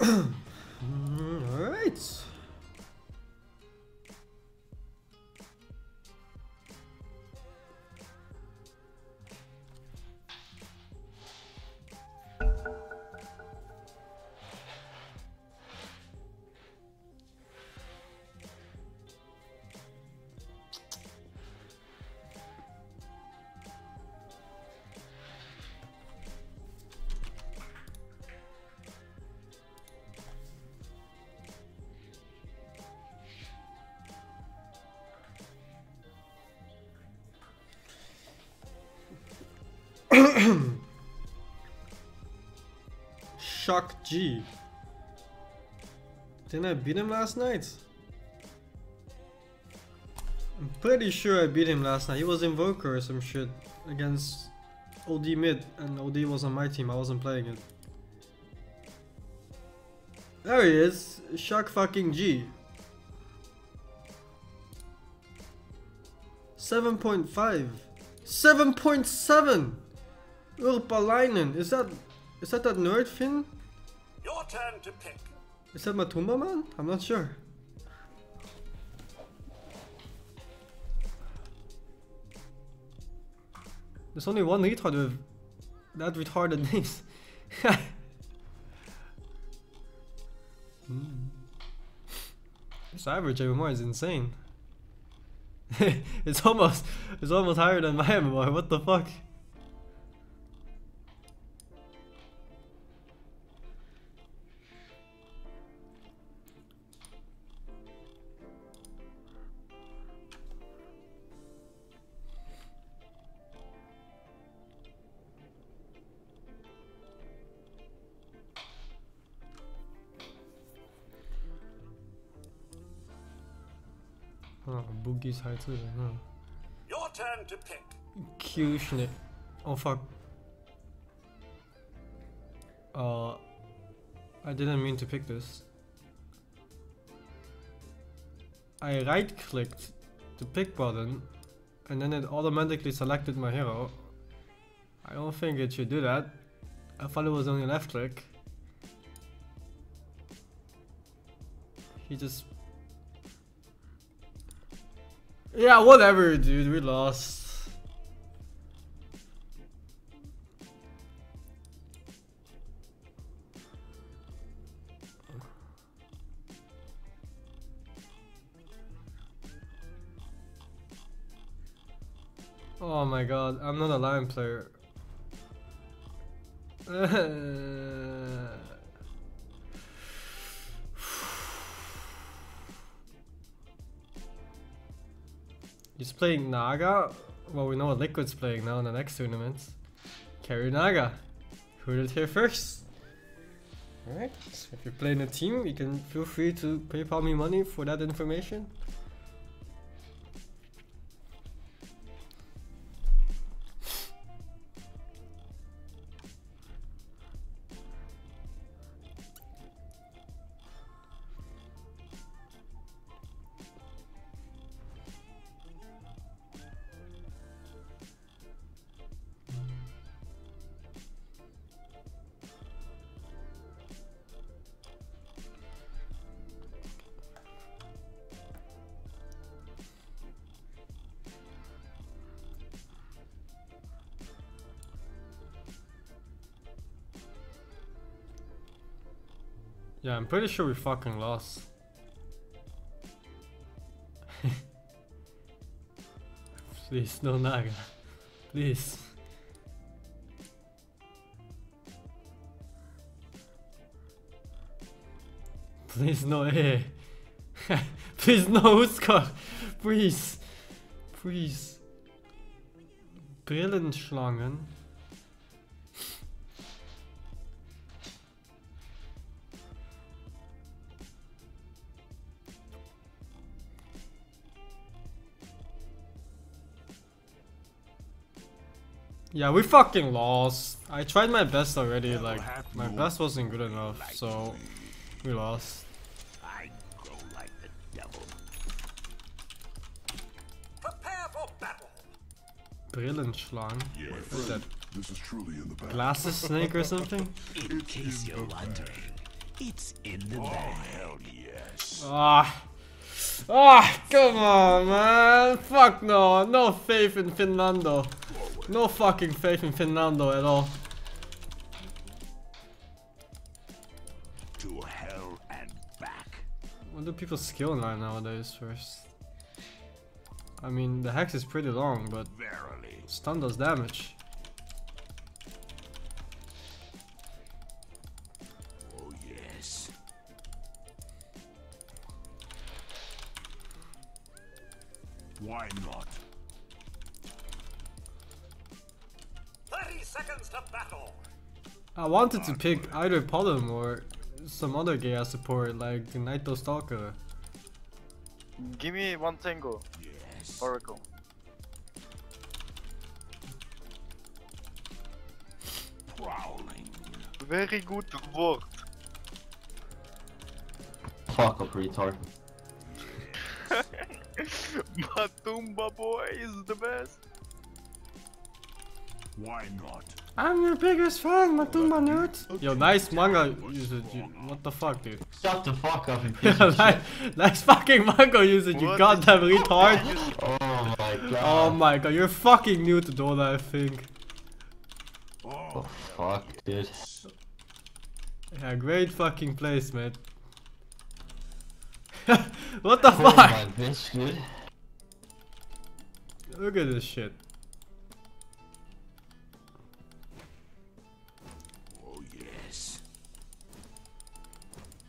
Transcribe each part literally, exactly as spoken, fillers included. Alright. Shock G. Didn't I beat him last night? I'm pretty sure I beat him last night. He was Invoker or some shit against O D mid, and O D was on my team. I wasn't playing it. There he is, Shock fucking G. seven point five. seven point seven! Urpa Leinen, is that is that that nerd Finn? Your turn to pick. Is that Matumba man? I'm not sure. There's only one retard with that retarded names. mm. This average M M R is insane. it's almost it's almost higher than my M M R. What the fuck? Your turn to pick. Q shit. Oh fuck. Uh, I didn't mean to pick this. I right clicked the pick button and then it automatically selected my hero. I don't think it should do that. I thought it was only left click. He just... Yeah, whatever, dude. We lost. Oh my god, I'm not a Lion player. He's playing Naga. Well, we know what Liquid's playing now in the next tournament. Carry Naga. Who did here first? Alright, so if you're playing a team, you can feel free to PayPal me money for that information. Yeah, I'm pretty sure we fucking lost. Please, no Naga. Please. Please no A. Please no Huskar. Please. Please. Brillenschlangen. Yeah, we fucking lost. I tried my best already, like, my best wasn't good enough, so we lost. I grow like the devil. Prepare for battle. Brillenschlangen. Yeah, what's that? This is truly in the bag. Glasses snake or something? In case you're wondering, it's in the bag. Oh, hell yes. Ah. Ah, come on, man. Fuck no. No faith in Finlando. No fucking faith in Finlando at all. To hell and back. What do people skill nine nowadays first? I mean, the hex is pretty long, but verily, stun does damage. Oh yes. Why not? thirty seconds to battle. I wanted to pick either Polym or some other Gaia support like the Night Stalker. Give me one tango. Yes. Oracle. Prowling. Very good work. Fuck up, retard. Matumba boy is the best. Why not? I'm your biggest fan, Matumba nerd. Yo, nice manga usage. What the fuck, dude? Shut the fuck up and piece of shit. Nice fucking manga usage, you goddamn retard. Oh my god. Oh my god, you're fucking new to Dota, I think. Oh fuck, dude. Yeah, great fucking place, man. What the fuck? Oh my bitch, dude. Look at this shit.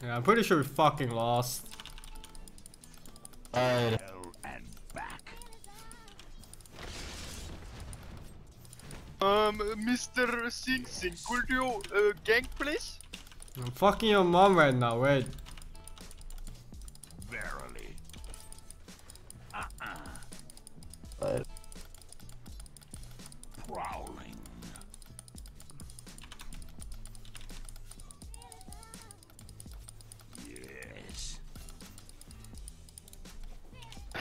Yeah, I'm pretty sure we fucking lost. Alright. And back. Um, Mister Sing Sing, could you uh, gank, please? I'm fucking your mom right now. Wait. Verily. Uh uh. Right. Prowling.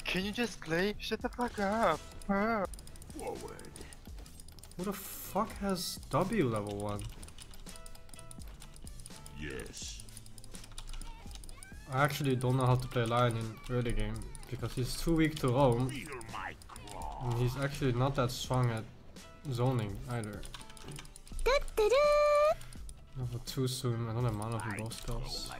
Can you just play? Shut the fuck up! Forward. Who the fuck has W level one? Yes. I actually don't know how to play Lion in early game because he's too weak to roam. And he's actually not that strong at zoning either. Level two soon. I don't have mana for both spells.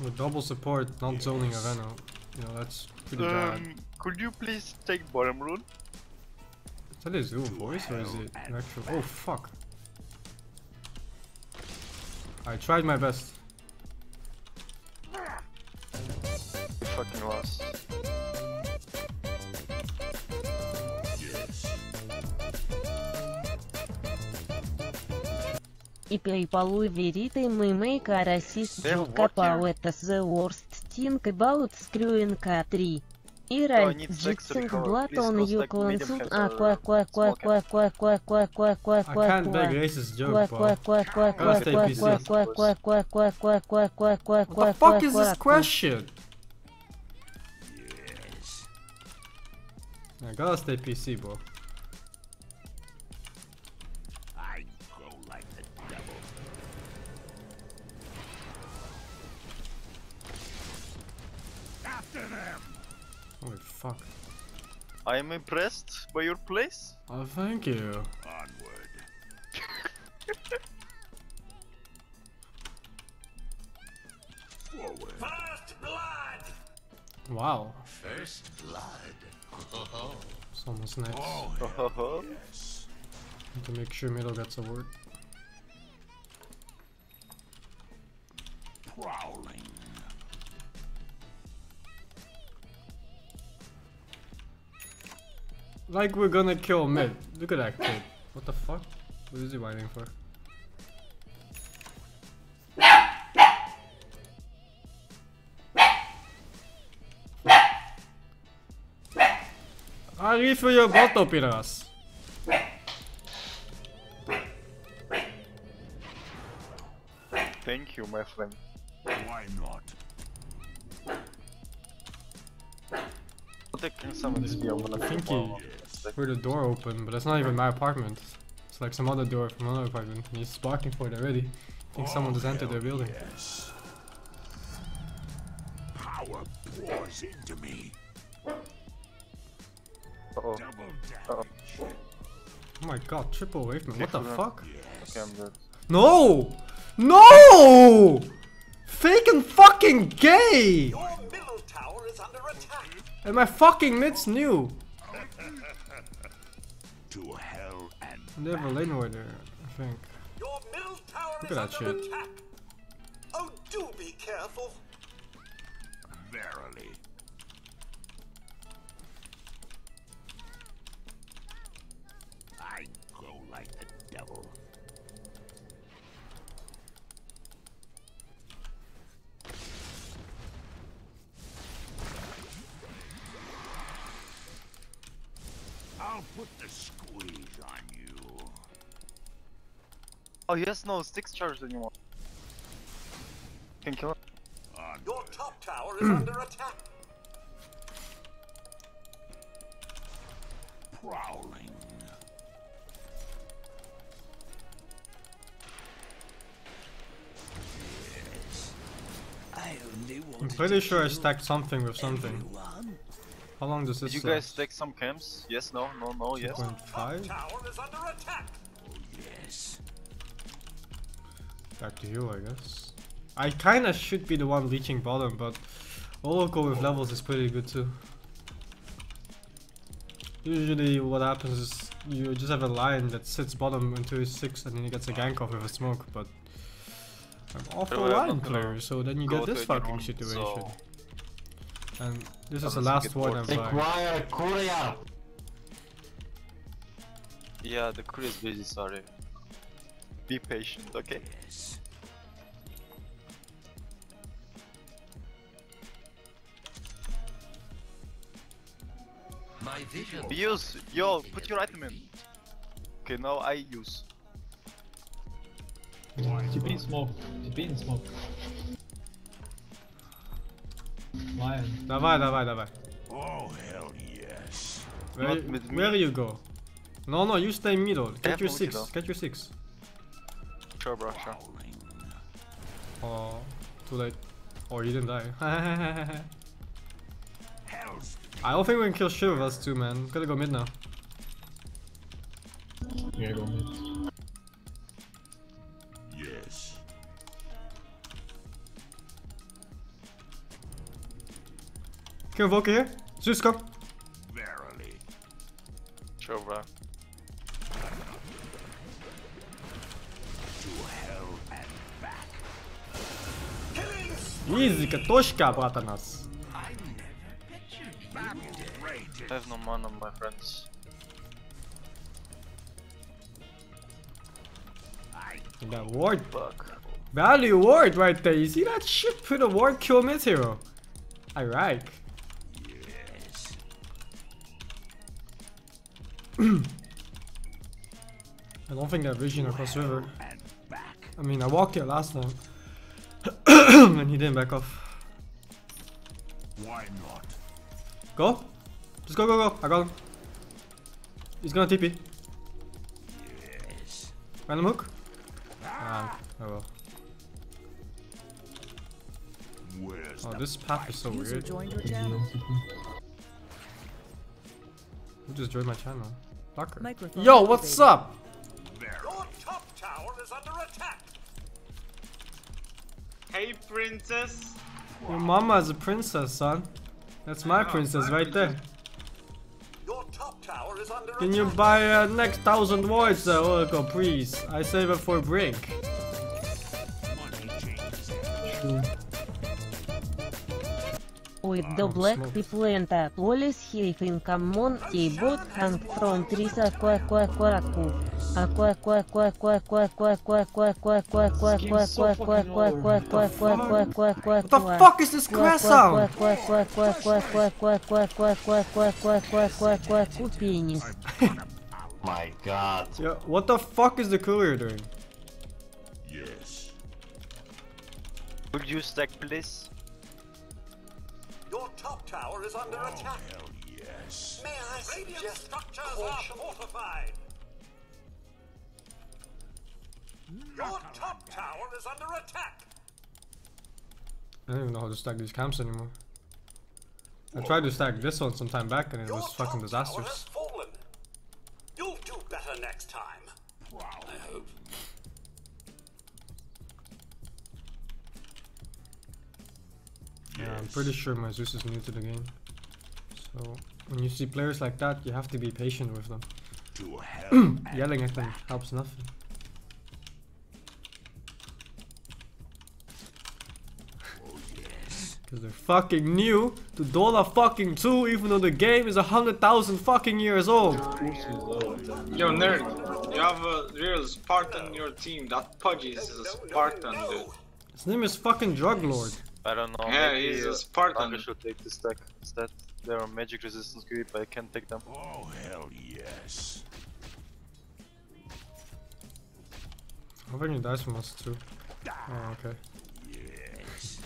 With double support, not yes. Zoning Arena. You know, that's pretty um, bad. Could you please take bottom rune? Is that a Zoom voice or is it an actual? Oh fuck. I tried my best. Fucking lost. И PayPal веритим и make a racist joke about the worst thing about screwing K three. И racist blood on you consume a quack quack quack quack quack quack quack quack quack quack quack quack quack quack I gotta stay P C, bro. Holy fuck. I am impressed by your place. Oh, thank you. Onward. Forward. First blood. Wow. First blood. It's almost next. Oh, yes. Need to make sure middle gets a ward. Prowling. Like we're gonna kill mid. Look at that kid. What the fuck? What is he whining for? I refill your bottle, Piras. Thank you, my friend. Why not? Can someone just be open? I think he heard a door open, but that's not even my apartment. It's like some other door from another apartment. And he's barking for it already. I think oh, someone just entered their building. Yes. Power pours into me. Uh-oh. Uh-oh. Oh my god, triple wave man, what the fuck? Yes. Okay, I'm dead. No! No! Fake and fucking gay! Your middle tower is under attack. And my fucking mid's new! To hell and they have a lane warder, I think. Your middle tower Look at is that shit. Attack. Oh, do be careful! Verily. I go like the devil. I'll put the squeeze on you. Oh, he has no six charges anymore. Can kill him. Your top tower is under attack. Prowling. I'm pretty sure I stacked something with something. Everyone? How long does this Did you guys last? Stack some camps? Yes, no, no, no, yes. two point five? Oh, yes. Back to you, I guess. I kinda should be the one leeching bottom, but Oracle with levels is pretty good too. Usually what happens is you just have a Lion that sits bottom until he's six and then he gets a gank off with a smoke, but... I'm off the Lion player, so then you get this fucking situation. So. And this is the last ward I'm buying. Require courier! Yeah, the courier is busy, sorry. Be patient, okay? Yes. My vision. Use, yo, put your item in. Okay, now I use. T P in smoke, T P in smoke. Lion. Давай, давай, давай. Oh hell yes. Where, where you go? No, no, you stay middle. Get your six. Get your six. Sure, bro. Sure. Oh, too late. Or oh, you didn't die. I don't think we can kill shit with us too, man. Gotta go mid now. Yeah, go mid. Can you invoke here? Zeus, come! Verily. Sure, bro. To hell and back. Easy, Katoshka, bratanas. I have no mana, my friends. And that ward bug. Value ward right there. You see that shit? Put a ward, kill mid hero. Alright. I don't think that vision across river. I mean, I walked here last time, and he didn't back off. Why not? Go, just go, go, go! I got him. He's gonna T P. Yes. Random hook. Ah, I will. Oh, this path is so weird. Who just joined my channel? Microphone. Yo, what's up? Your top tower is under attack. Hey, princess. Your mama is a princess, son. That's my princess right there. Your top tower is Can you buy uh, next thousand voids, uh, Oracle, please? I save it for a break. Sure. With the black planta, police having common a boat hang from trees aqua qua quaku. Aqua qua qua qua qua qua qua qua qua qua qua qua qua qua qua qua qua qua qua. What the fuck is this crash sound? Qua qua qua qua qua qua qua qua qua qua qua qua qua qua penis. My God. Yeah, what the fuck is the courier doing? Yes. Would you stack, please? Your top tower is under oh, attack. Hell yes. May I suggest Radiant structures caution. Are fortified. Your top tower is under attack. I don't even know how to stack these camps anymore. I tried to stack this one some time back and it Your was fucking disastrous. Has fallen. You'll do better next time. Wow. I hope. Yeah, I'm pretty sure my Zeus is new to the game. So, when you see players like that, you have to be patient with them. To hell Yelling at them helps nothing. Oh, yes. Cause they're fucking new to Dota fucking two, even though the game is a hundred thousand fucking years old. Yo nerd, you have a real Spartan in your team. That Pudgy is a Spartan, dude. His name is fucking Drug Lord. I don't know. Yeah, maybe he's a Spartan. I should take the stack. Instead, there are magic resistance creep. I can't take them. Oh hell yes! I think he dies from us too. Oh okay. Yes.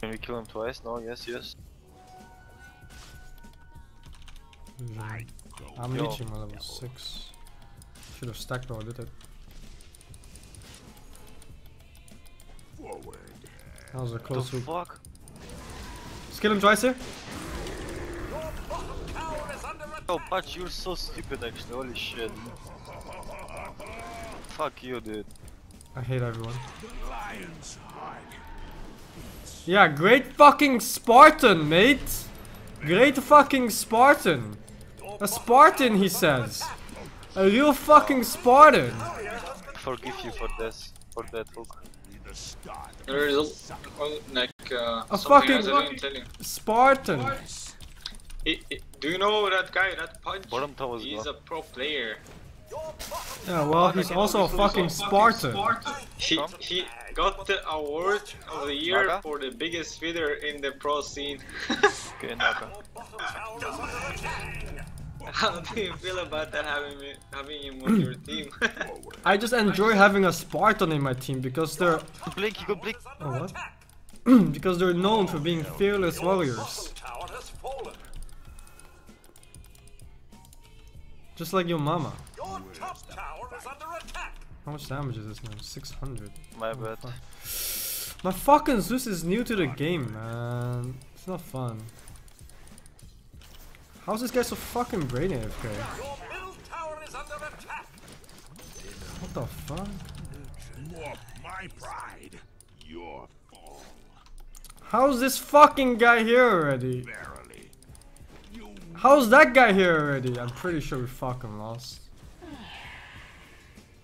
Can we kill him twice? No. Yes. Yes. Mm. I'm Yo. reaching my level six. Should have stacked or did it. That was a close one. What the fuck? Just kill him twice here. Oh, but you're so stupid actually, holy shit. Fuck you, dude. I hate everyone. Yeah, great fucking Spartan, mate. Great fucking Spartan. A Spartan, he says. A real fucking Spartan. Forgive you for this, for that hook. There is a, like, uh, a fucking Spartan. It, it, do you know that guy, that Punch? He's a pro player. Yeah, well, he's also a fucking Spartan. He, he got the award of the year Naga? for the biggest feeder in the pro scene. Okay, Naga. How do you feel about that, having me, having him on your team? I just enjoy having a Spartan in my team because they're blink, you go blink. Oh, what? Because they're known for being fearless warriors. Just like your mama. Your top tower is under attack. How much damage is this, man? six hundred. My bad. Oh, fuck. My fucking Zeus is new to the game, man. It's not fun. How's this guy so fucking brainy, A F K? What the fuck? My pride, your fall. How's this fucking guy here already? How's that guy here already? I'm pretty sure we fucking lost.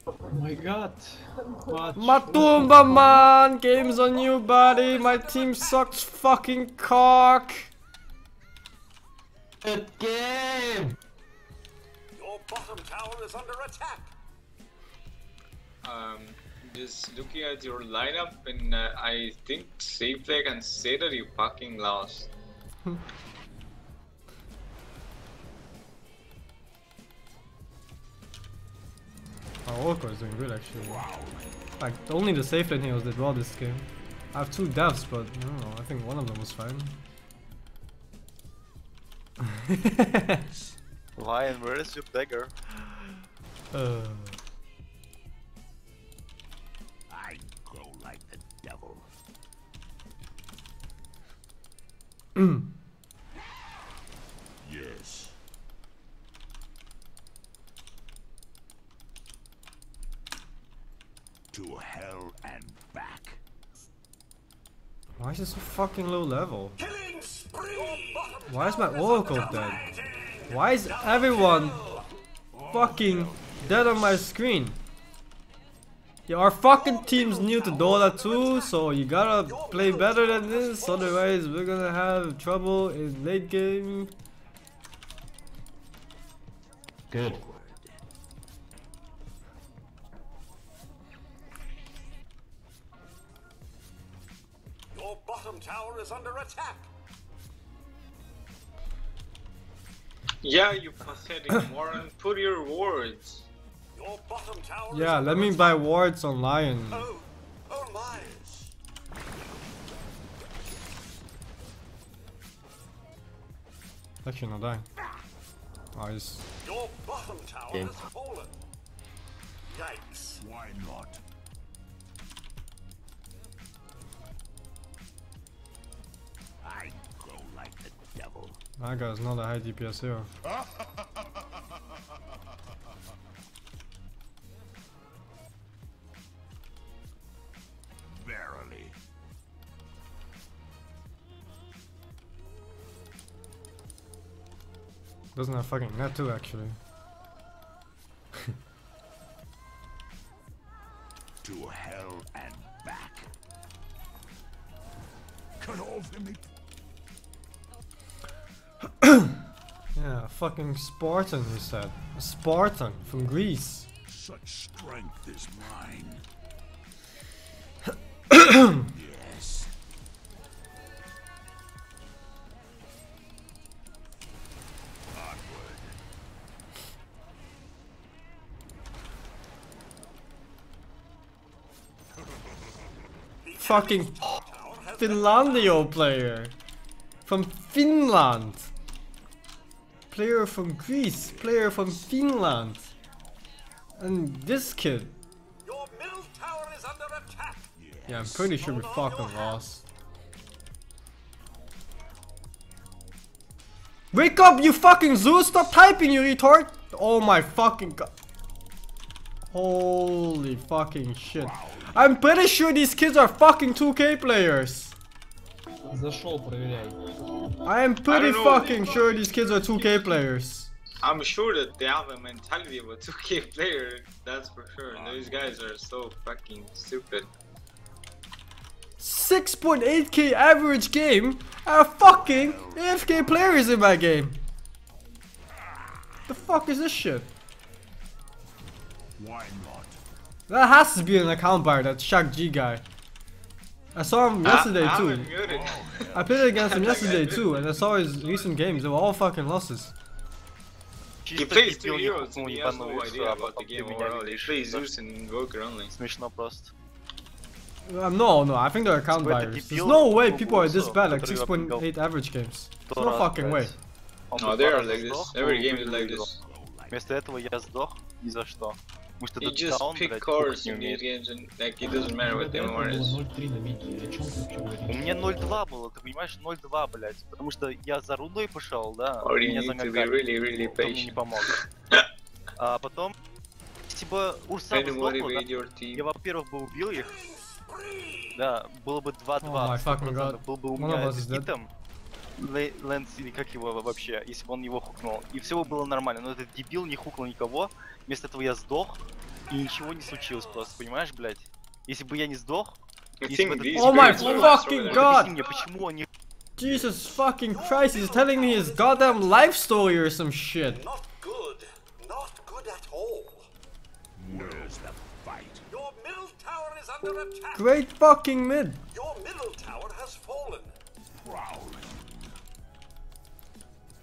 Oh my God! Watch. Matumba man, game's on you, buddy. My team sucks fucking cock. Good game! Your bottom tower is under attack! Um, just looking at your lineup, and uh, I think safely I can say that you fucking lost. Our Oracle is doing good actually. Wow. Like, only the safe lane heroes did well this game. I have two deaths, but I don't know, I think one of them was fine. Lion, where is your dagger? Uh. I go like the devil. Yes. To hell and back. Why is it so fucking low level? Killing! Why is my Oracle dead? Why is everyone fucking dead on my screen? Yeah, our fucking team's new to Dota two, so you gotta play better than this, otherwise we're gonna have trouble in late game. Good. Your bottom tower is under attack. Yeah, you pathetic Warren, put your wards. Your bottom tower yeah, let me buy wards on Lion. Oh, oh my. Actually, no die. Nice. Your bottom tower yeah. has fallen. Yikes. Why not? I go like the devil. Naga is not a high D P S hero. Verily. Doesn't have fucking net too, actually. To hell and back. Cut off the meat. Yeah, fucking Spartan, he said. A Spartan from Greece. Such strength is mine. Yes. Onward. Fucking Finlandio player from Finland. Player from Greece, player from Finland, and this kid. Your middle tower is under attack. Yes. Yeah, I'm pretty sure we fucking lost. Wake up, you fucking Zeus! Stop typing, you retard! Oh my fucking god! Holy fucking shit! Wow. I'm pretty sure these kids are fucking two K players. I am pretty I fucking sure these kids are two K players. I'm sure that they have a mentality of a two K player, that's for sure. Those guys are so fucking stupid. six point eight K average game and a fucking A F K player is in my game. The fuck is this shit? Why not? That has to be an account buyer, that Shock G guy. I saw him yesterday I, too. I played against him yesterday too, and I saw his recent games. They were all fucking losses. He plays two heroes and he has no idea about the game overall. He plays Zeus and Invoker only. Uh, no, no, I think they're account buyers. There's no way people are this bad, like six point eight average games. There's no fucking way. No, they are like this. Every game is like this. You just pick cars in these games and like it doesn't matter what the M M R is. У меня ноль два было, ты понимаешь, ноль два, блять, потому что я за рудой пошел, да. Or you need to be really, really patient. А потом, типа, Урса бы сдохла, я, во-первых, бы убил их, да, было бы два-два, был бы у меня с Гитом. Лэнс или как его вообще, если бы он его хукнул. И все было нормально, но этот дебил не хукнул никого. Вместо этого я сдох, и ничего не случилось просто, понимаешь, блядь? Если бы я не сдох... О май fucking god! Jesus fucking Christ, he's telling me his goddamn life story or some shit. Not good. Not good at all. Where's the fight? Your middle tower is under attack. Great fucking mid. Your middle tower has fallen.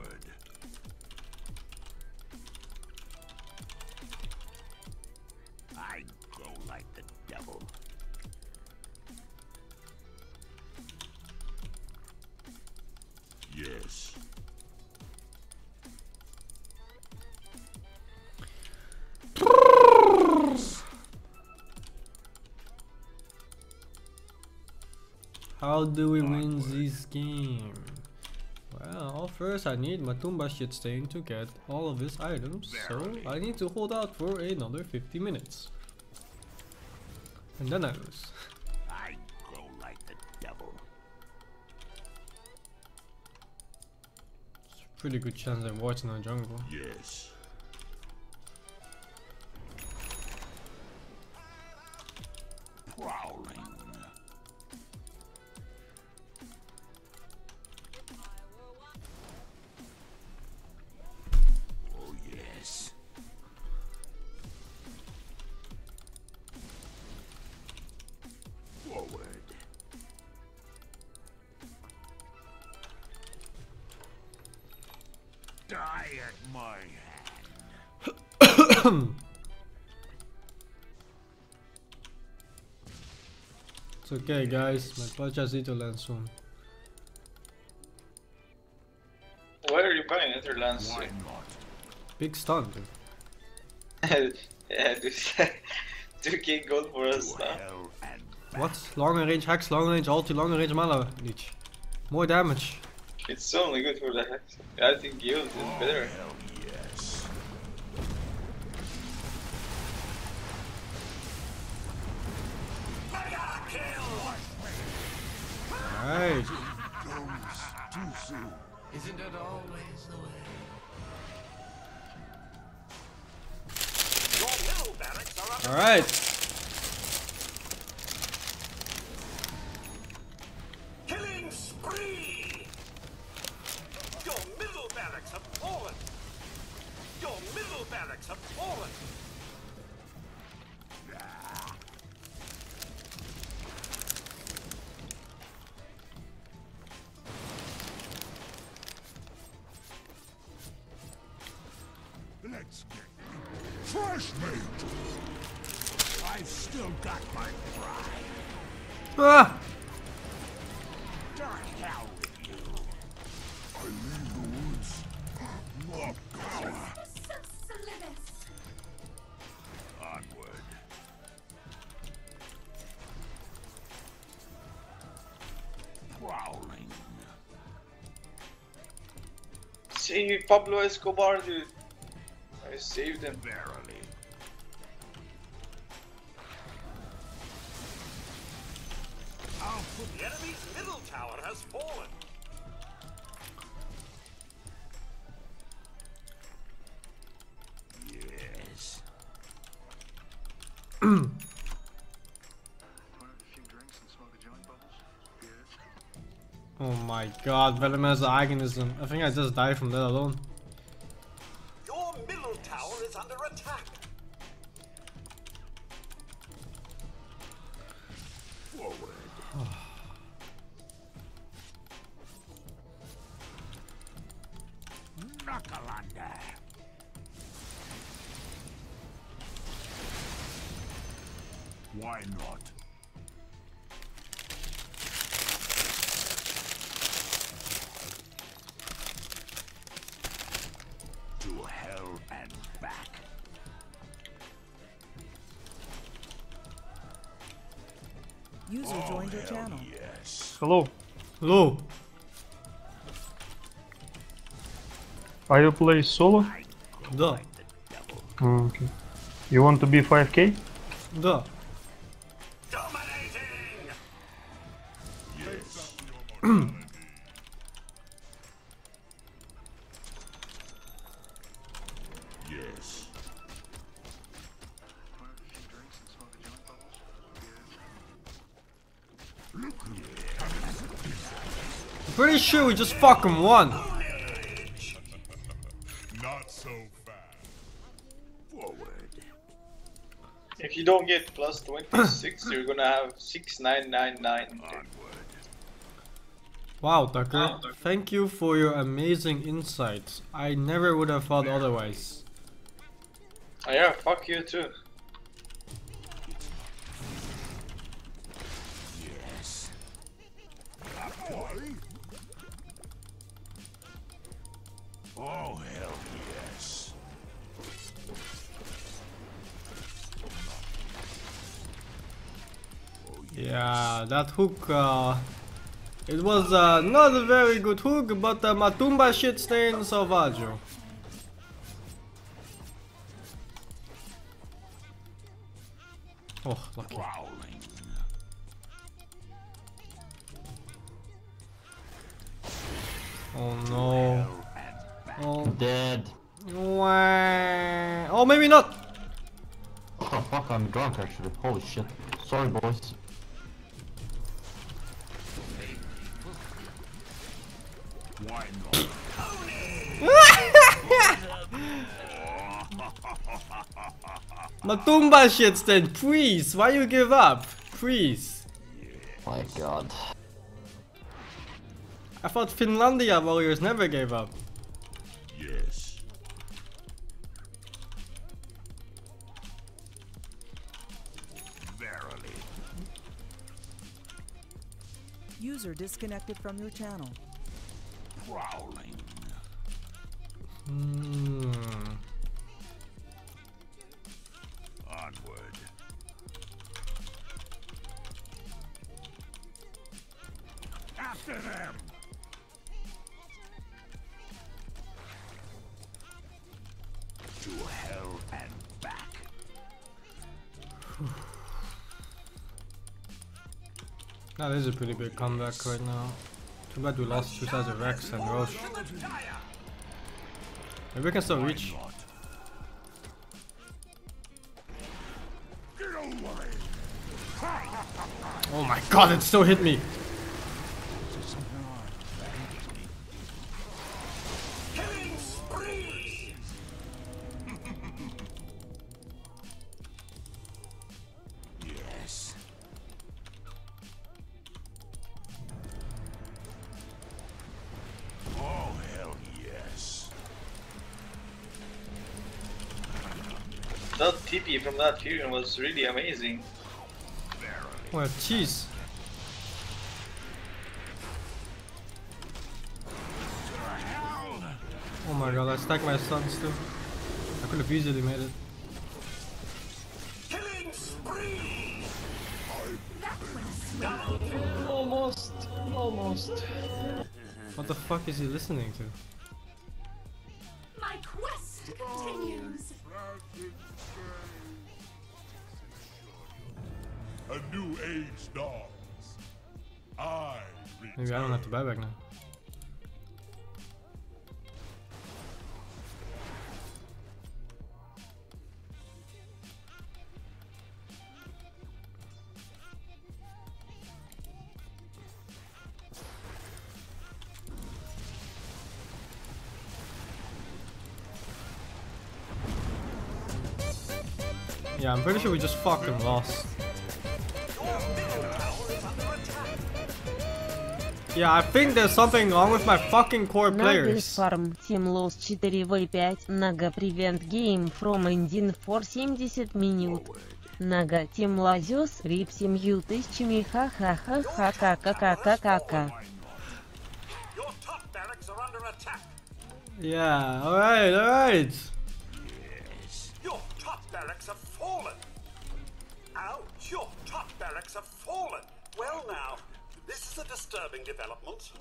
I go like the devil. Yes. How do we win this game? Well, first I need Matumba shitstain to get all of his items, so I need to hold out for another fifty minutes. And then I lose. I go like the devil. It's a pretty good chance I'm watching on jungle. Yes. Prowling. my hand. It's okay guys, my Pachas need to land soon. Why are you buying Netherlands? Why not? Big stun, dude. Yeah, dude. two K gold for us, huh? What? Long range hacks, long range ulti, long range mana leech. More damage. It's only good for the hacks. I think yield is better. Oh, yes. Alright. Isn't that always the way? All right. Killing spree. Your middle barracks have fallen. Your middle barracks have fallen. Let's get it. Fresh meat. I've still got my pride. Ah! Dark hell with you. I leave the woods. Love God. Onward. Prowling. See Pablo Escobar, dude. I saved him barely. The enemy's middle tower has fallen. Yes. Want a few drinks and smoke a joint, Bubbles? Yes. Oh my God, Venom has the agonism. I think I just died from that alone. Your middle tower is under attack. Forward. Knuckalanda. Why not? To hell and back. User oh, joined your channel. Yes. Hello. Hello. Are you play solo? Да. Okay. You want to be five K? Да. Yes. Yes. I'm pretty sure we just fucking won. If you don't get plus twenty-six, you're gonna have six nine nine nine. Wow, Tucker. Wow, Tucker. Thank you for your amazing insights. I never would have thought otherwise. Oh yeah, fuck you too. Yes. Oh hell yes. Yeah, that hook, uh, it was uh, not a very good hook, but uh, Matumba shit staying Salvaggio. Oh, lucky. Oh no. Oh, dead. Wah. Oh, maybe not. What the fuck, I'm drunk actually, holy shit. Sorry boys. Why not? Matumba shit stand, please, why you give up? Please. My God. I thought Finlandia warriors never gave up. Yes. User disconnected from your channel. Prowling. Mm. Onward. After them. To hell and back. That is a pretty big comeback right now. Too bad we lost two thousand Rex and Rosh. Maybe we can still reach. Oh my god, it still hit me! That T P from that Tyrion was really amazing. Well, jeez. Oh my god, I stacked my stuns too. I could have easily made it. Killing spree! Almost, almost. What the fuck is he listening to? My quest continues. A new age dawns. I return. Maybe I don't have to buy back now. Yeah, I'm pretty sure we just fucked and lost. Yeah, I think there's something wrong with my fucking core players. Farm team lost four v five. Naga prevent game from ending for seventy minutes. Naga team loses rip семью тысячами. Ха ха ха ха ха ха ха ха ха. Yeah, all right, all right. Yes. Your top barracks have fallen. Ouch! Your top barracks have fallen. Well now. This is a disturbing development.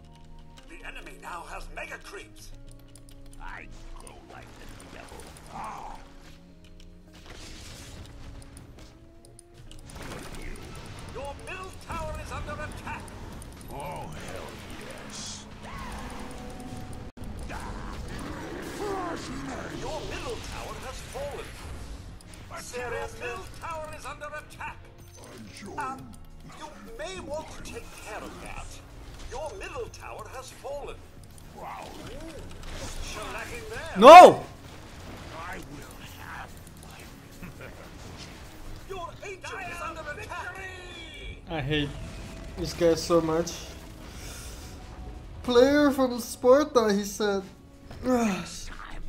The enemy now has mega creeps. I go like the devil. Oh. Your middle tower is under attack. Oh hell yes. Your middle tower has fallen. Serious middle tower is under attack. Um, You may want to take care of that. Your middle tower has fallen. Wow. Shellacking there. No! I will have my Your ancient is under attack. I hate this guy so much. Player from Sparta, he said. This time,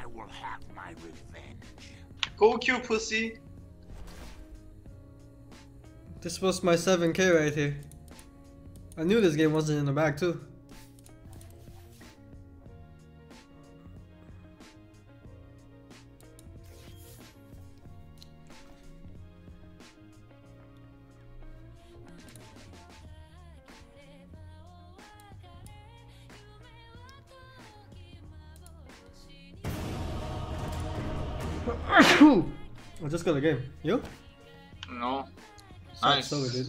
I will have my revenge. Go Q, pussy. This was my seven K right here. I knew this game wasn't in the bag too. I just got a game. You? No. So, nice. So it is.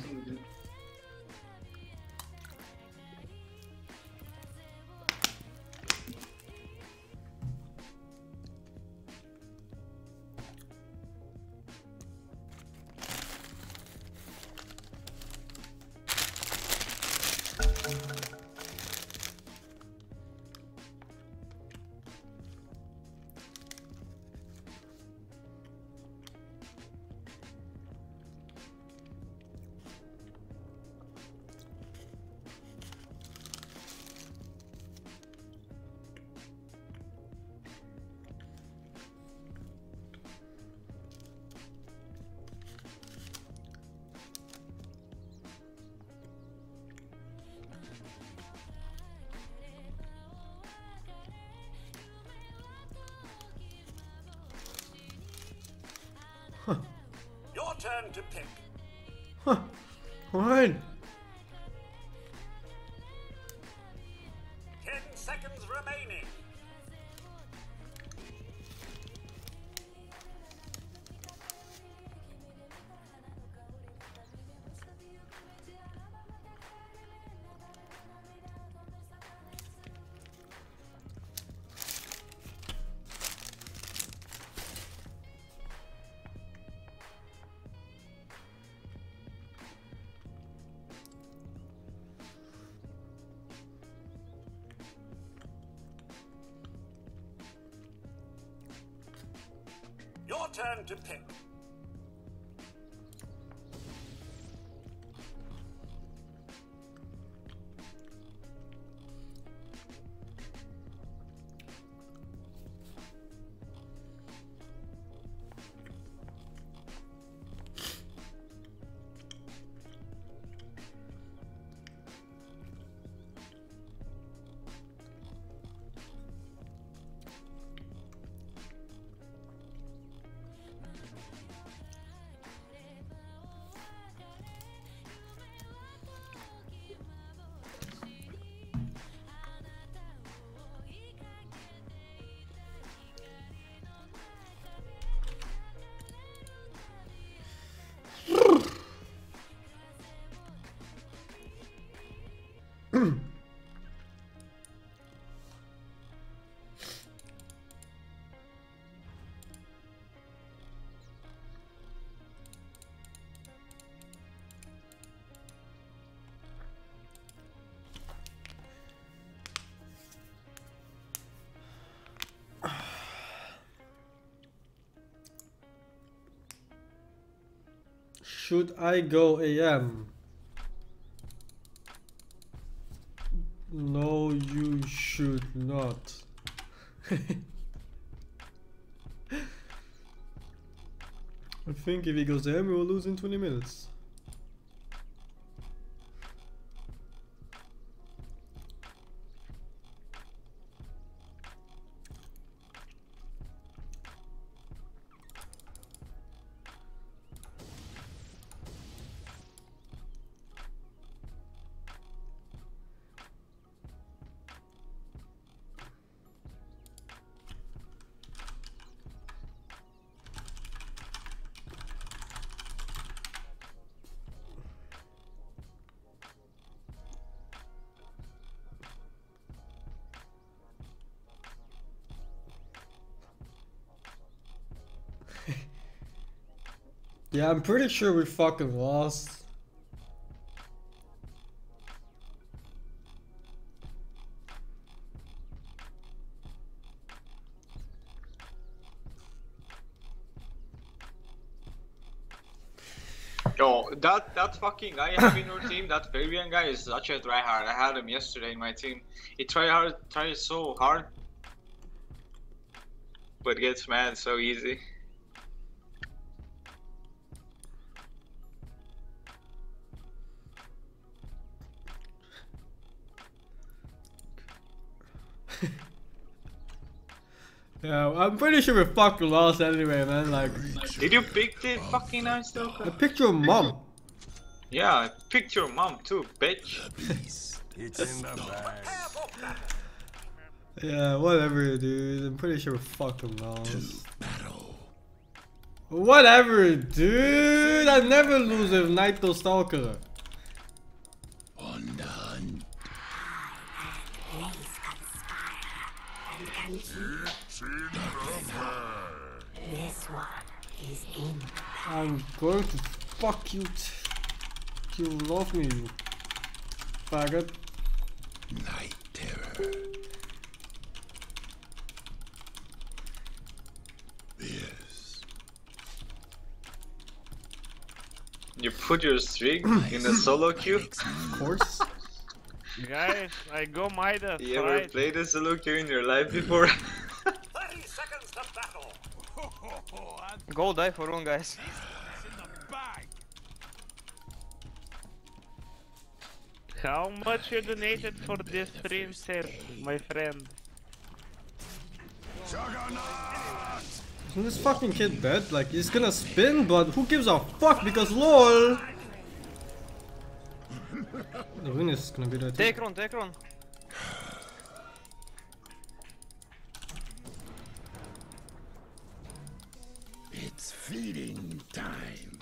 Huh. Your turn to pick. Huh. Alright. Ten seconds remaining. Turn to pick. Should I go A M? No, you should not. I think if he goes A M, we will lose in twenty minutes. Yeah, I'm pretty sure we fucking lost. Yo, that that fucking guy in your team, that Fabian guy is such a tryhard. I had him yesterday in my team. He try hard, tries so hard, but gets mad so easy. Yeah, I'm pretty sure we fucking lost anyway, man. Like, did you pick the fucking Night Stalker? I picked your mom. Yeah, I picked your mom too, bitch. It's in the bag. Yeah, whatever, dude. I'm pretty sure we fucking lost. Whatever, dude. I never lose with Night Stalker. This one is in. I'm going to fuck you. You love me, you faggot. Night terror. Yes. You put your string in the solo queue? Of course. Guys, I go Mida. You fight. Ever played a solo queue in your life before? thirty seconds to battle. Go die for one, guys. How much you donated for this stream set, my friend? Juggernaut! Isn't this fucking kid dead? Like, he's gonna spin, but who gives a fuck because LOL! The win is gonna be that. Take run, take run. It's feeding time.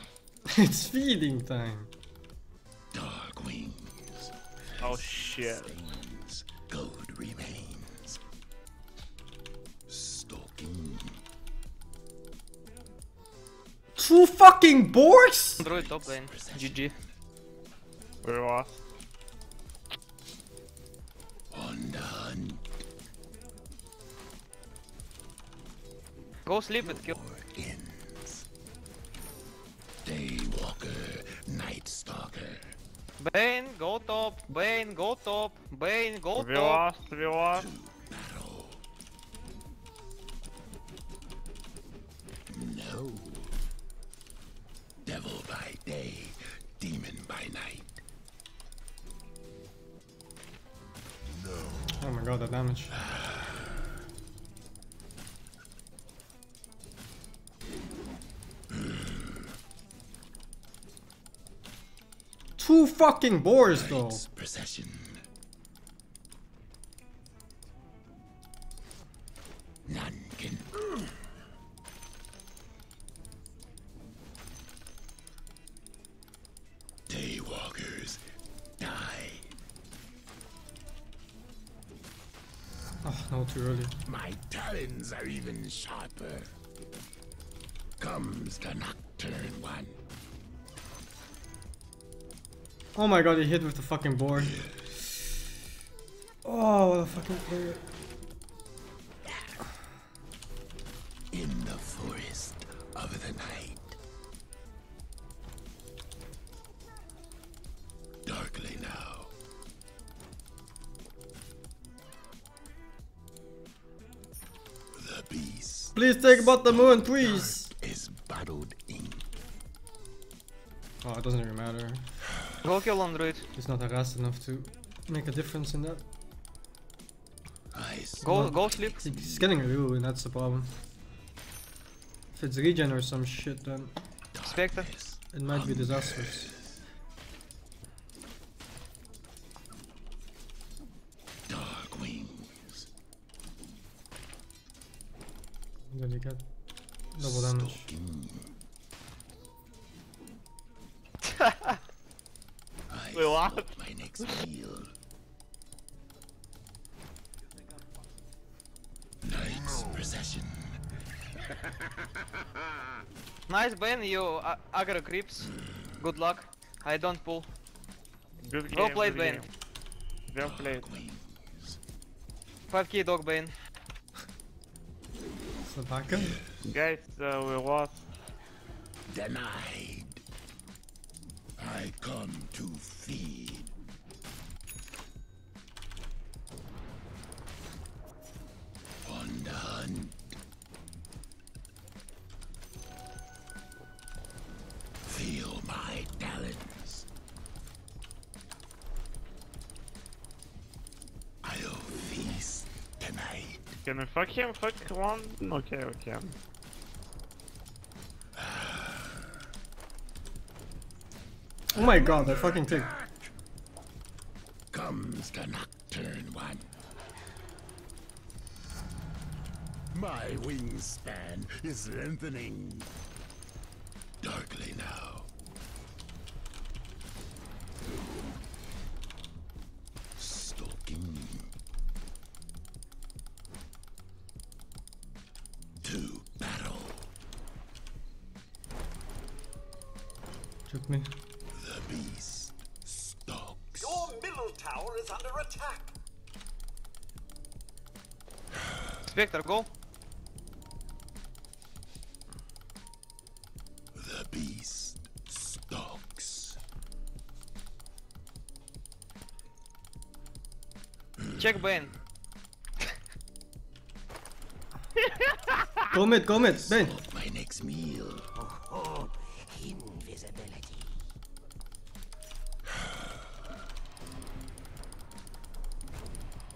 It's feeding time. Dark wings. Oh shit. Stains, gold remains. Stalking. Two fucking boards? Druid top lane. G G. We're off. Undone. Go sleep with kill. Daywalker, Night Stalker. Bane, go top. Bane, go top. Bane, go we top. We lost, we battle. No. Devil by day, demon by night. No. Oh my god, that damage. Two fucking boars though. Procession. None can. Daywalkers die. Oh no, too early. My talons are even sharper. Comes the nocturne one. Oh my god, he hit with the fucking board. Oh, what a fucking player. In the forest of the night. Darkly now. The beast. Please take about the moon, please. Is bottled ink. Oh, it doesn't even matter. Go kill on Druid. He's not harassed enough to make a difference in that. Nice. Go, go sleep. He's getting a real win, that's the problem. If it's regen or some shit, then Spectre. It might be disastrous. Dark wings. And then you get double damage. Wait, what? My next meal. Night's procession. Nice, Bane, you uh, aggro creeps. Good luck. I don't pull. Good game. Well played, Bane. Game. Well played. five K dog, Bane. Guys, uh, we lost. Denied. I come to feed. On the hunt. Feel my talents. I'll feast tonight. Can I fuck him? Fuck one? Okay, we can. Oh my god, that fucking thing. Comes the nocturne one. My wingspan is lengthening. Darkly now. Stalking. To battle. Took me. Beast stalks. Your middle tower is under attack. Spectre, go. The beast stalks. Check Bane. Go mid, go mid, Bane. My next meal. Oh, invisibility.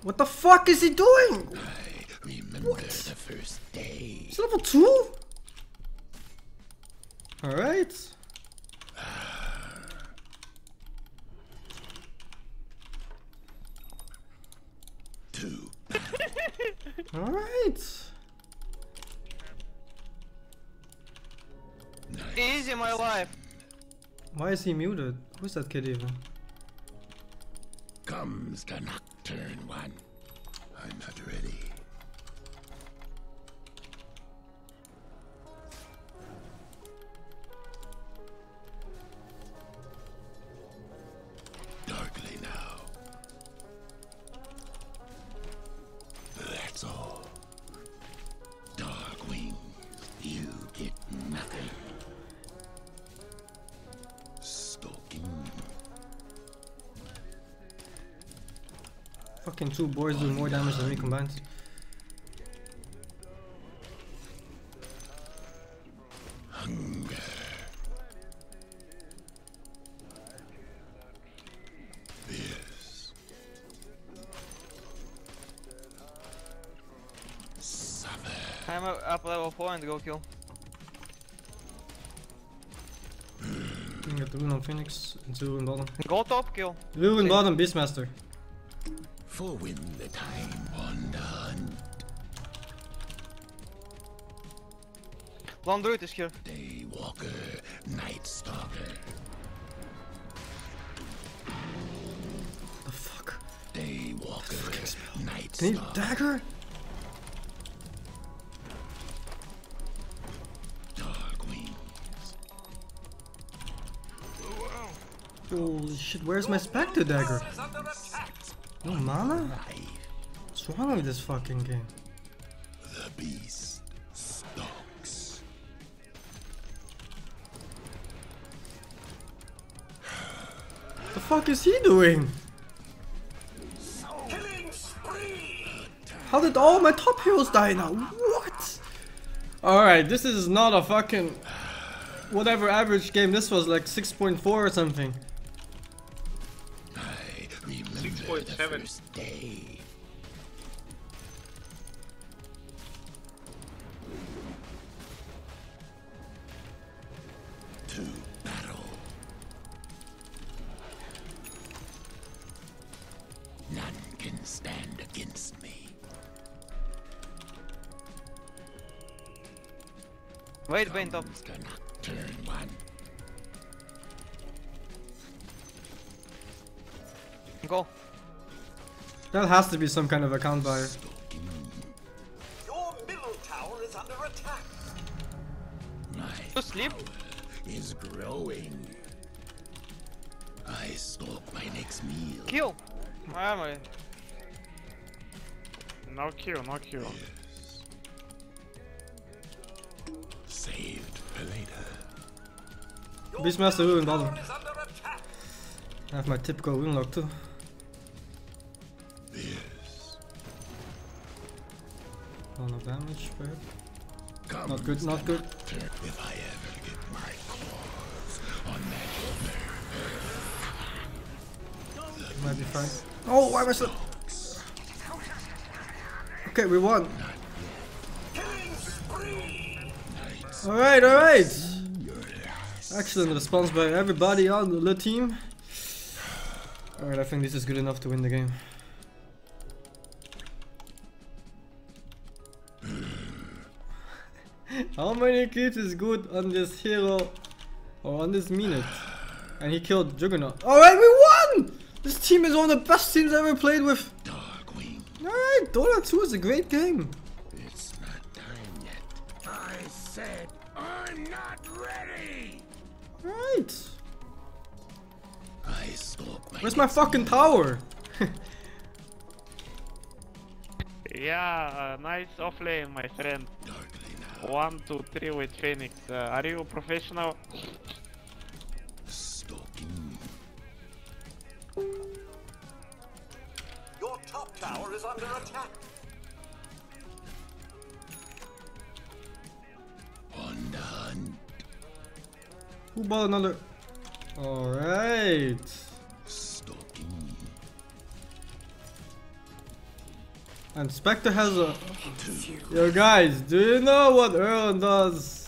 What the fuck is he doing? I remember what? The first day. It's level two? Alright. Two. Alright. Easy, my life. Why is he muted? Who's that kid even? Comes the nocturne one. I'm not ready. Darkly now. That's all. Dark wings, you get nothing. Fucking two boys do more damage than me combined. Hunger. Yes. Summer. I'm up level four and go kill. I got the rune on Phoenix and two in bottom. Go top kill. Rune in bottom, Beastmaster. For when the time wander hunt. One Druid is here. Daywalker, Night Stalker. The fuck? Daywalker, Night Stalker. Can you dagger? Dark wings. Holy shit, where's my Spectre dagger? No mana? What's wrong with this fucking game? The beast stalks. What the fuck is he doing? Killing spree. How did all my top heroes die now? What? Alright, this is not a fucking whatever average game. This was like six point four or something. Seven. Day. To battle. None can stand against me. Wait, Bane top. Turn one. Go. That has to be some kind of account buyer. Your middle tower is under attack. My sleep is growing. I stalk my next meal. Kill. Where am I? No kill, no kill. Yes. Saved for later. Beastmaster rune bottom. I have my typical rune lock too. No damage, but not good, not good. If I ever get my claws on that, it might be fine. Oh, why was it? Okay, we won. All right, all right. Excellent response by everybody on the team. All right, I think this is good enough to win the game. How many kills is good on this hero or on this minute? And he killed Juggernaut. Alright, we won! This team is one of the best teams I ever played with. Alright, Dota two is a great game. It's not time yet. I said I'm not ready. Alright. I stalk my Where's my fucking tower? Yeah, uh, nice offlane, my friend. One, two, three with Phoenix. Uh, are you a professional? Stalking. Your top tower is under attack. On the hunt. Who bought another? All right. Stalking. And Spectre has a. Yo guys, do you know what Erlen does?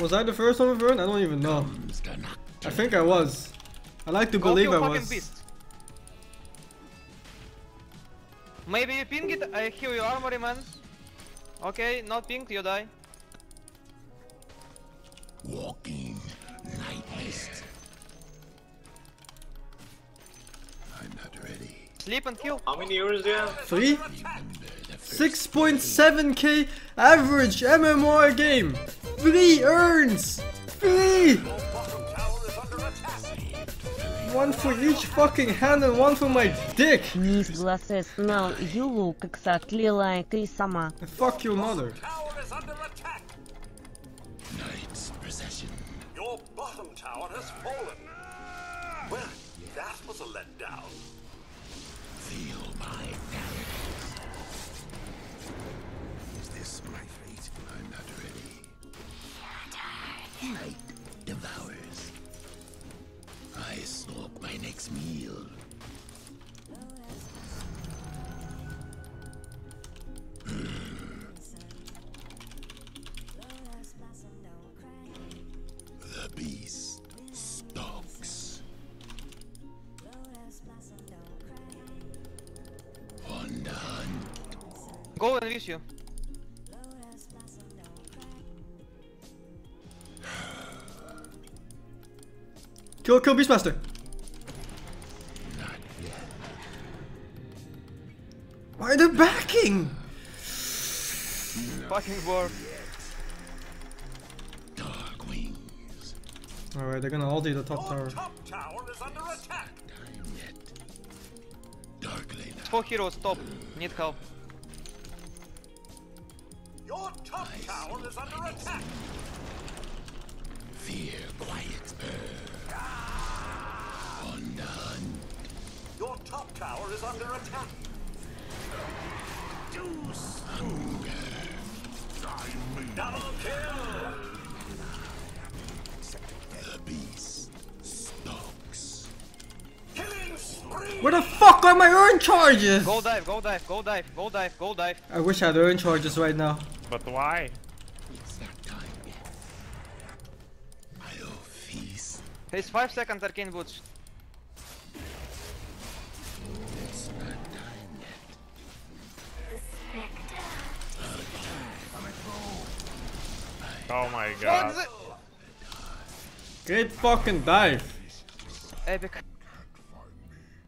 Was I the first one with Vern? I don't even know. I think I was. I like to believe I was. Beast. Maybe you ping it, I heal your armory, man. Okay, not pinged, you die. Walking night mist. I'm not ready. Sleep and heal. How many euros do you have? Three? six point seven K average M M R game. Three earns. Three. One for each fucking hand and one for my dick. Need glasses now. You look exactly like you sama. Fuck your mother. Night's procession. Your bottom tower has fallen. Well, that was a letdown. Feel my arrows. Is this my fate? I'm not ready. Night devours. I stalk my next meal. The beast stalks. One done. Go and reach you. Kill, kill Beastmaster! Not yet. Why are they backing? Fucking war. Dark wings. Alright, they're gonna ulti the top tower. Top tower is under attack. Time yet. Darkling. Four heroes, top. Need help. Your top I tower is under attack. Fear quiet bird. Undone. Your top tower is under attack. Deuce. Double kill. The beast stalks. Killing spree. Where the fuck are my urn charges? Go dive, go dive, go dive, go dive, go dive. I wish I had urn charges right now. But why? There's five seconds arcane boots. It's not time yet. Spectre. Oh my god. Great fucking dive. Epic.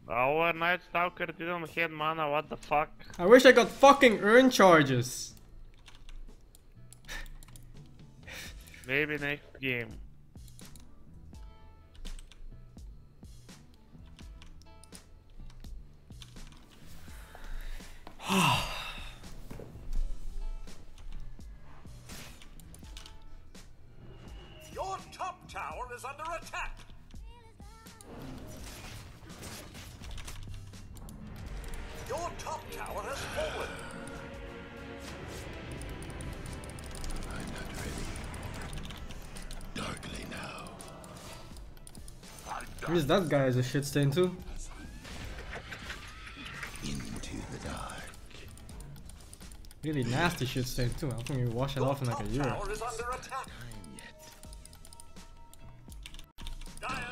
Our Night Stalker didn't hit mana, what the fuck? I wish I got fucking urn charges. Maybe next game. Your top tower is under attack. Your top tower has fallen. I'm not ready. Darkly now. I guess that guy is a shit stain too. Really nasty shit stain too. How can you wash it off in like a year?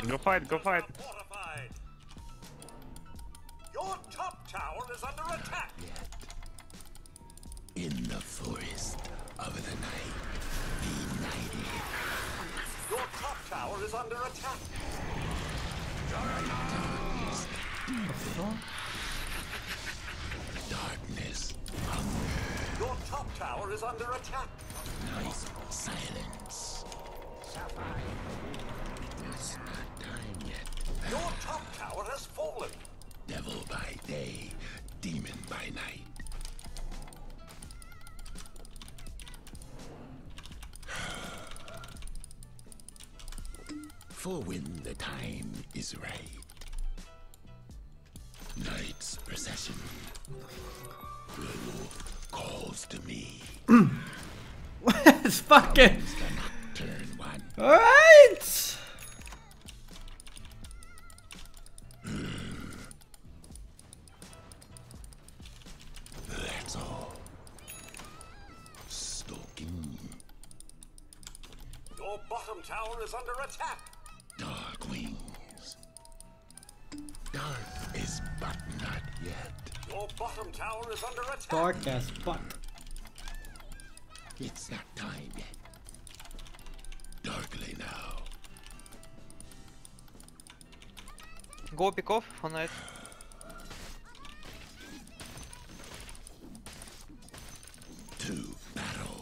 Go fight, go fight. Your top tower is under attack. In the forest of the night, be nighted. Your top tower is under attack. Darkness. Your top tower is under attack. Nice silence. It's not time yet. Your top tower has fallen. Devil by day, demon by night. For when the time is right. Night's procession. Lord calls to me. Let's fuck it. Alright. That's all. Stalking. Your bottom tower is under attack. Dark wings. Dark is but not yet. Your bottom tower is under attack. Dark as fuck. It's not time yet. Darkly now. Go pick off for night. To battle.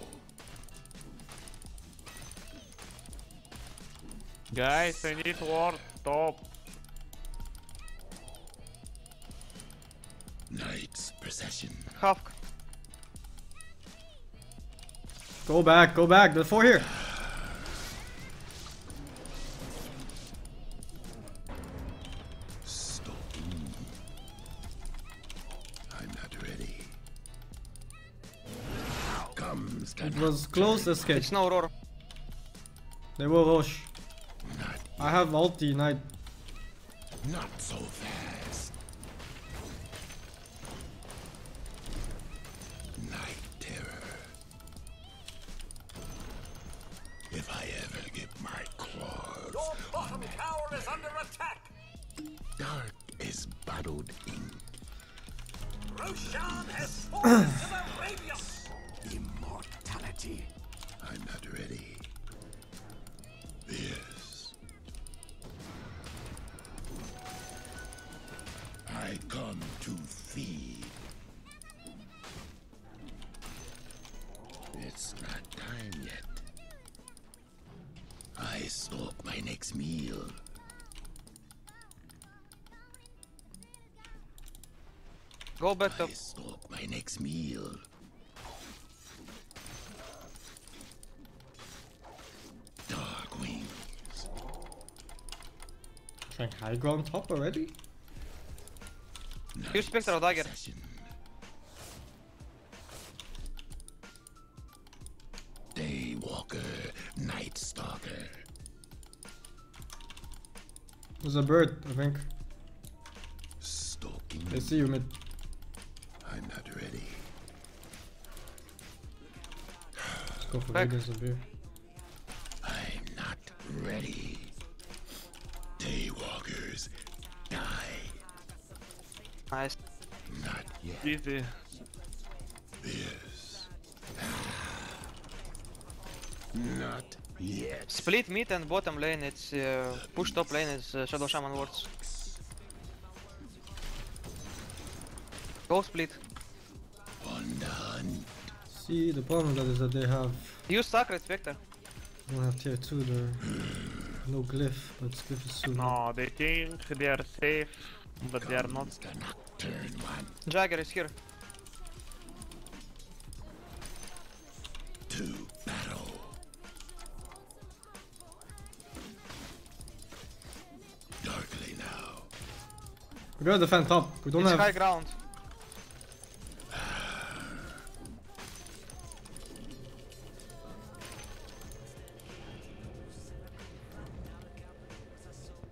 Guys, I need ward top. Knight's procession. Husk. Go back, go back, there's four here. Stalking. I'm not ready. Comes it was close escape. It's no Aurora. They will Rosh. I have ulti Knight. Not so fast. Knight terror. If I ever get my claws, your bottom tower is under attack. Dark is bottled ink. Roshan has fallen to the radius. Immortality. I'm not ready. This. I come to feed. It's not time yet. I stalk my next meal. Go back up. I stalk my next meal. Dark wings. Trying high ground top already? Huge Spectre or Dagger. Daywalker, Night Stalker. There's a bird, I think. Stalking. They see you, mid. I'm not ready. Let's go for Vegas up here. I'm not ready. Daywalkers die. Nice. Not yet. Easy. This. Not yet. Split mid and bottom lane, it's uh, push top lane is uh, Shadow Shaman wards. Go split. See, the problem that is that they have... Use Sacred Spectre. They don't have tier two there. No glyph, but glyph is soon. No, they think they are safe, but Comes they are not. Jagger is here. To battle. Darkly now. We gotta defend top. We don't it's have high ground.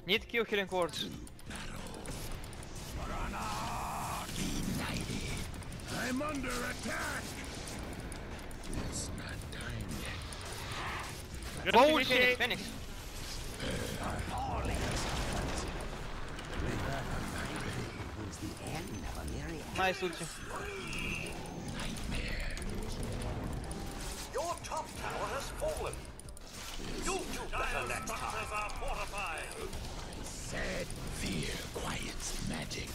Need Q healing wards. I'm under attack. It's not time yet. Go Phoenix. Phoenix. Nice ulti. Nightmare. Your top tower has fallen. You two better next time. Are fortified. Said fear quiets magic.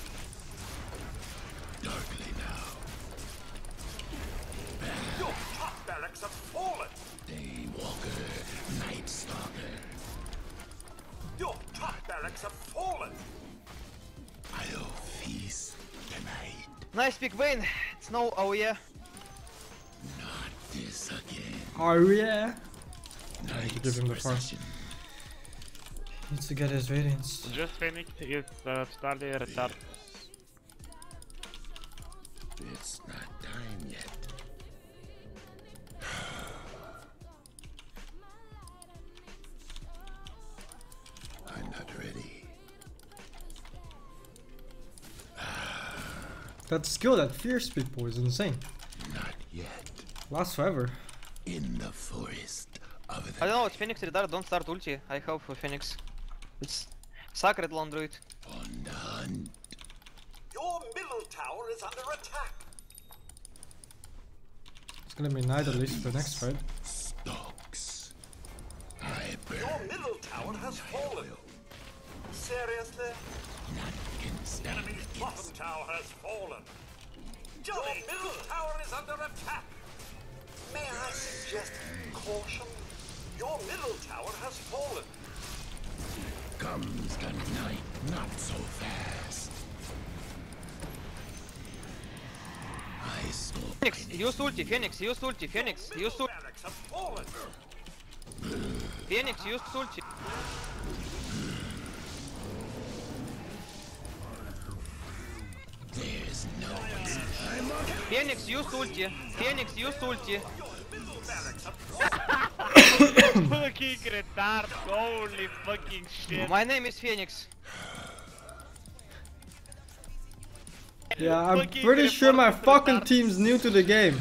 Darkly now. Your top barracks have fallen. Daywalker, Night Stalker. Your top barracks have fallen. I'll feast tonight. Nice pick, Bane. It's no oh yeah. Not this again. Oh yeah. Nice give him the first. Needs to get his variants. Just Phoenix is uh, slightly retarded. It's not time yet. I'm not ready. That skill, that fierce people is insane. Not yet. Lasts forever. In the forest. I don't know, it's Phoenix Redar, don't start ulti. I help for Phoenix. It's Sacred Land Druid. On the hunt. Your middle tower is under attack. It's gonna be night at least for the next fight. Stocks. Your middle tower has fallen. Seriously? The enemy's bottom tower has fallen. Your middle tower is under attack. May I suggest caution? Your middle tower has fallen. Comes the night, not so fast. I saw Phoenix, use ulti, Phoenix, use ulti, Phoenix, use ulti. Phoenix, use ulti. There's no one. Phoenix, use ulti. Phoenix, use ulti. Fucking retard, holy fucking shit. My name is Phoenix. Yeah, I'm pretty sure my fucking team's new to the game.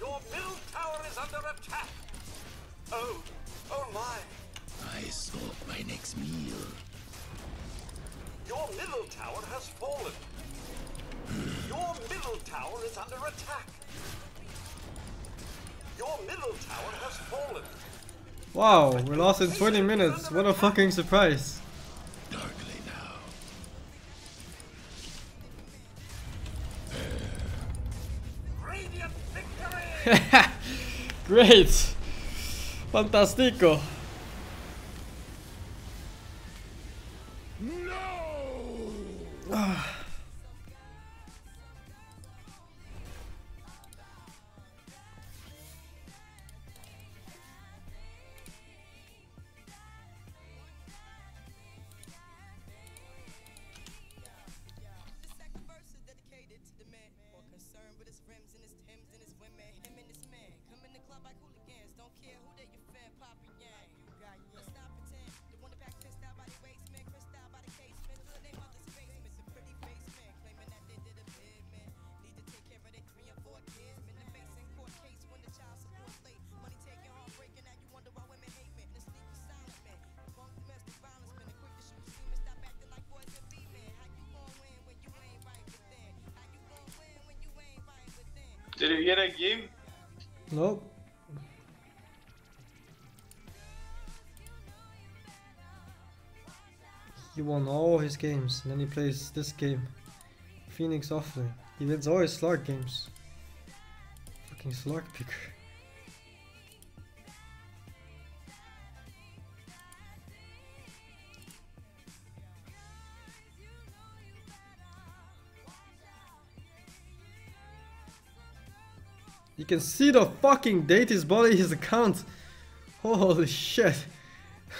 Your middle tower is under attack. Oh, oh my. I stalk my next meal. Your middle tower has fallen. Your middle tower is under attack. Your middle tower has fallen. Wow, we lost in twenty minutes. What a fucking surprise. Darkly now. Radiant victory. Great. Fantastico. No. Did you get a game? Nope. He won all his games and then he plays this game. Phoenix offlane. He wins all his Slark games. Fucking Slark picker. You can see the fucking date his body, his account. Holy shit.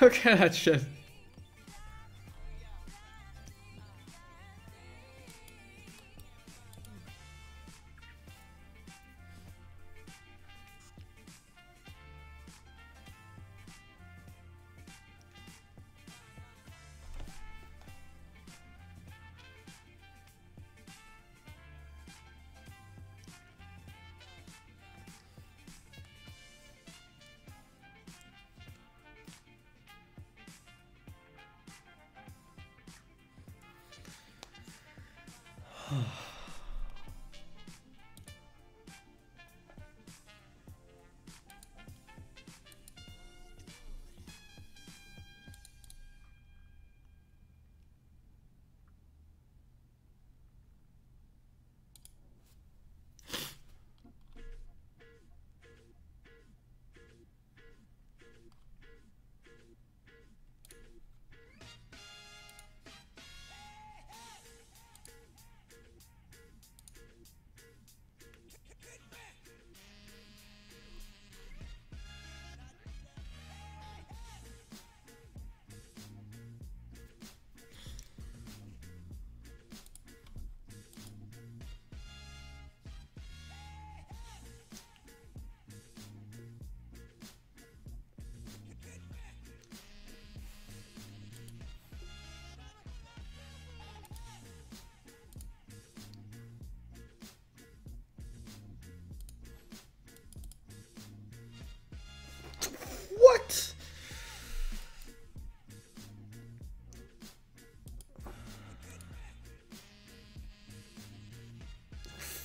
Look at that shit.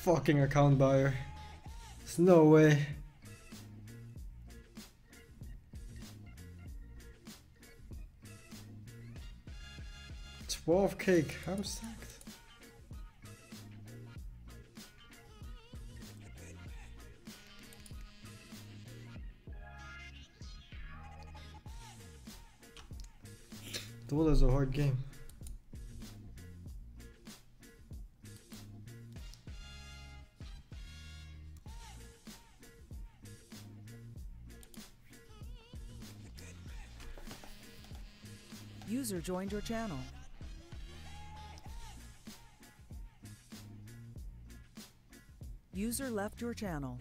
fucking account buyer. There's no way. twelve K cam stacked. Dola's a hard game. User joined your channel. User left your channel.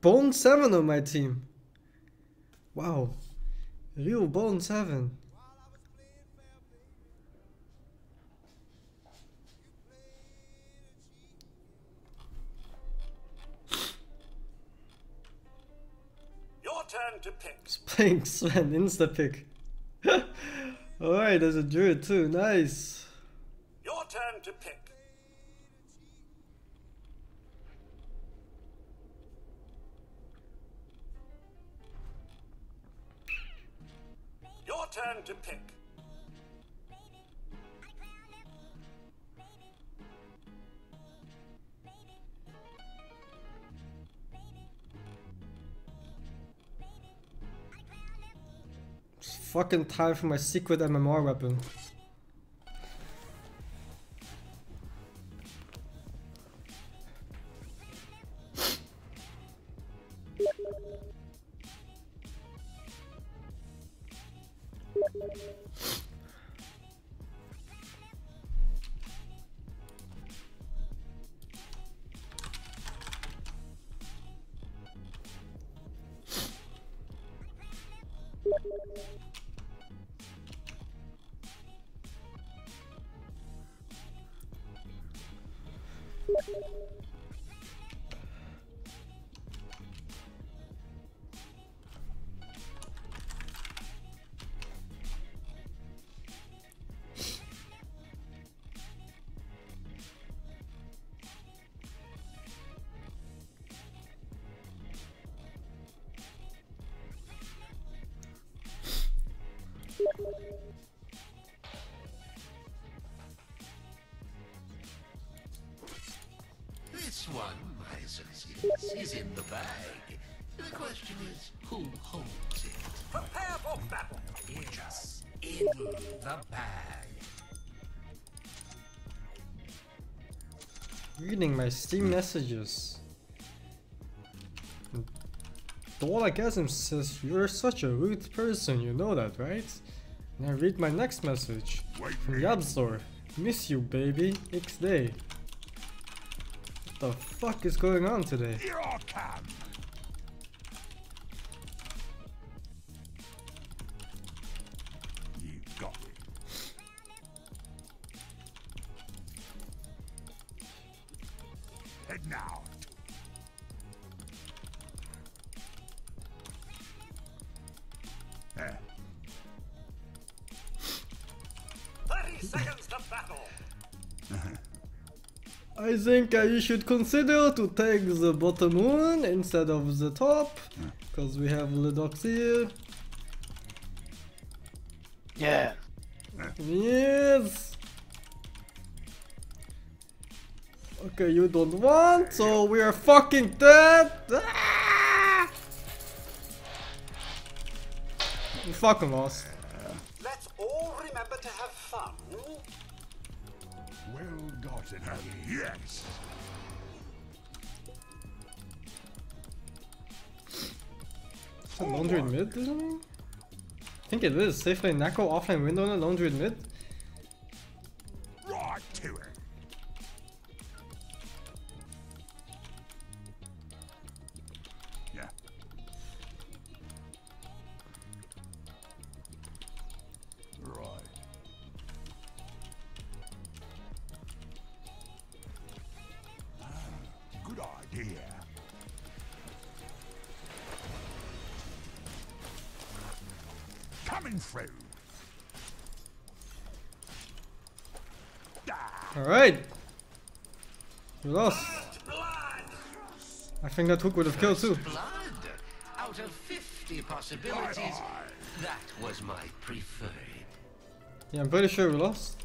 Bone seven on my team. Wow, real Bone seven. Your turn to pick. He's playing Sven insta pick. All right, there's a druid too. Nice. Your turn to pick. Turn to pick. It's fucking time for my secret M M R weapon. This one, my associates, is in the bag. The question is, who holds it? Prepare for battle. It's in the bag. Reading my Steam messages. Dwalagasm says, you're such a rude person, you know that, right? And I read my next message from the App Store. Miss you, baby. X D. What the fuck is going on today? started now. Eh. thirty seconds to battle. I think uh, you should consider to take the bottom one instead of the top, because we have Ledox here. Yeah. Yes. Okay, you don't want, so we are fucking dead. Ah! We fucking lost. Let's all remember to have fun. Well gotten, yes. Is it laundry in mid? I think it is. Safe lane, Nako, offlane window, and laundry in mid. Right to it. Yeah. Right. Good idea. Coming through. All right. We lost. I think that hook would have killed too. Blood. Out of fifty possibilities, that was my preferred. Yeah, I'm pretty sure we lost.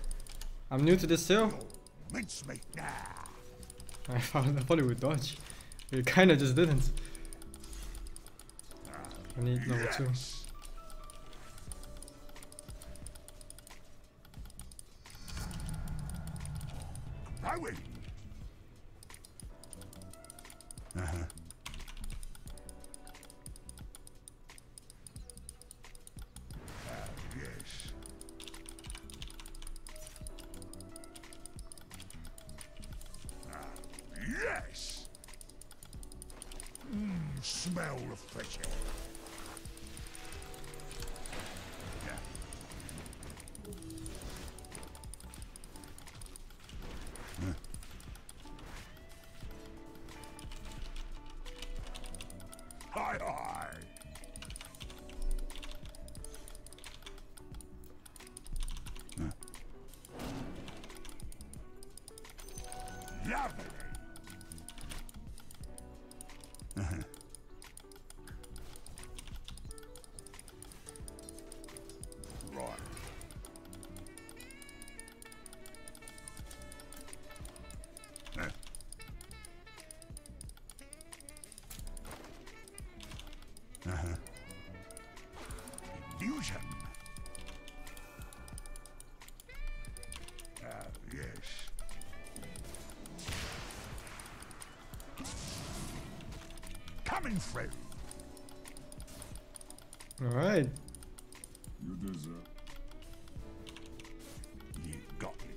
I'm new to this too. I thought it would dodge. We kind of just didn't. I need level two. I win. Uh huh. Uh, yes. Uh, yes. Mm, smell of fresh air. Through. All right. You deserve. You got me.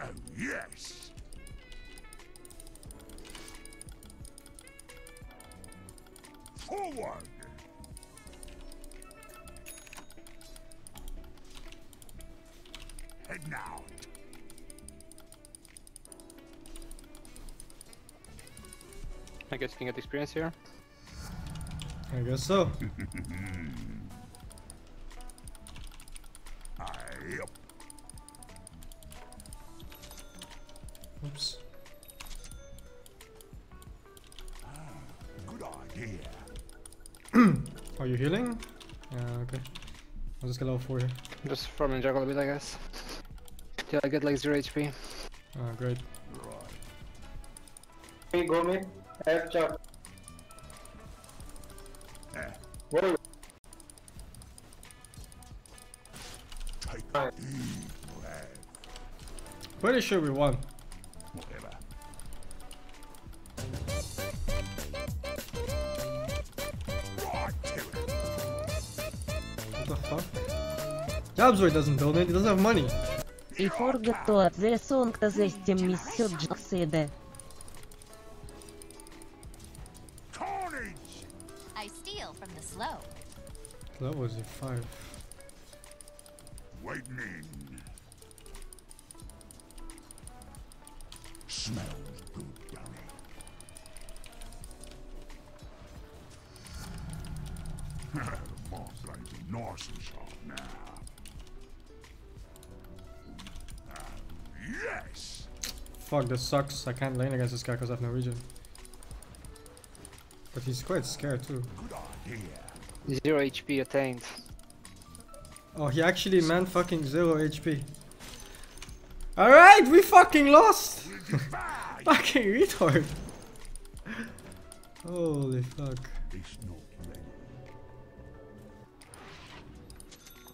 Oh yes. Forward. Head now. I guess you can get experience here. I guess so. Oops. Ah, good idea. Are you healing? Yeah, okay. I'll just get level four here. Just farming jungle a bit, I guess. Till I get like zero H P. Oh, great. Hey, go mid. F chop. Yeah. What are we? Right. Pretty sure we won. Whatever. What the fuck? Jobsway doesn't build it, he doesn't have money. He forgot to add the song to the team Missy. That was a five. Waiting. Smells good, darling. Haha, most like the Norsen shop now. Uh, yes! Fuck, this sucks. I can't lane against this guy because I have no region. But he's quite scared too. Good idea. Zero H P attained. Oh, he actually man fucking zero H P. Alright, we fucking lost! Fucking retard! Holy fuck.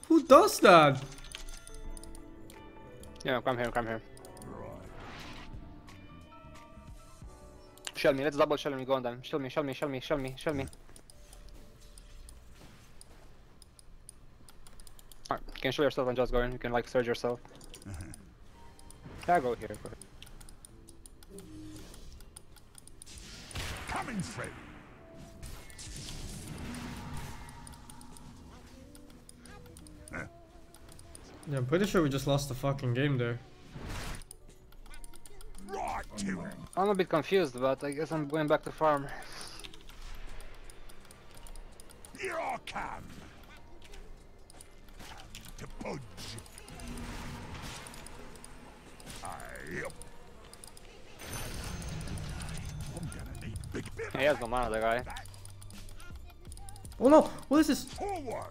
Who does that? Yeah, come here, come here. Shell me, let's double shell me, go on then. Shell me, shell me, shell me, shell me, shell me. Alright, you can show yourself and just go in, you can like surge yourself. Yeah, go here, go here. Coming friend. Yeah, I'm pretty sure we just lost the fucking game there. I'm a bit confused, but I guess I'm going back to farm. Here I come. To Pudgy. He has no mana, the guy. Oh no! What is this? Forward.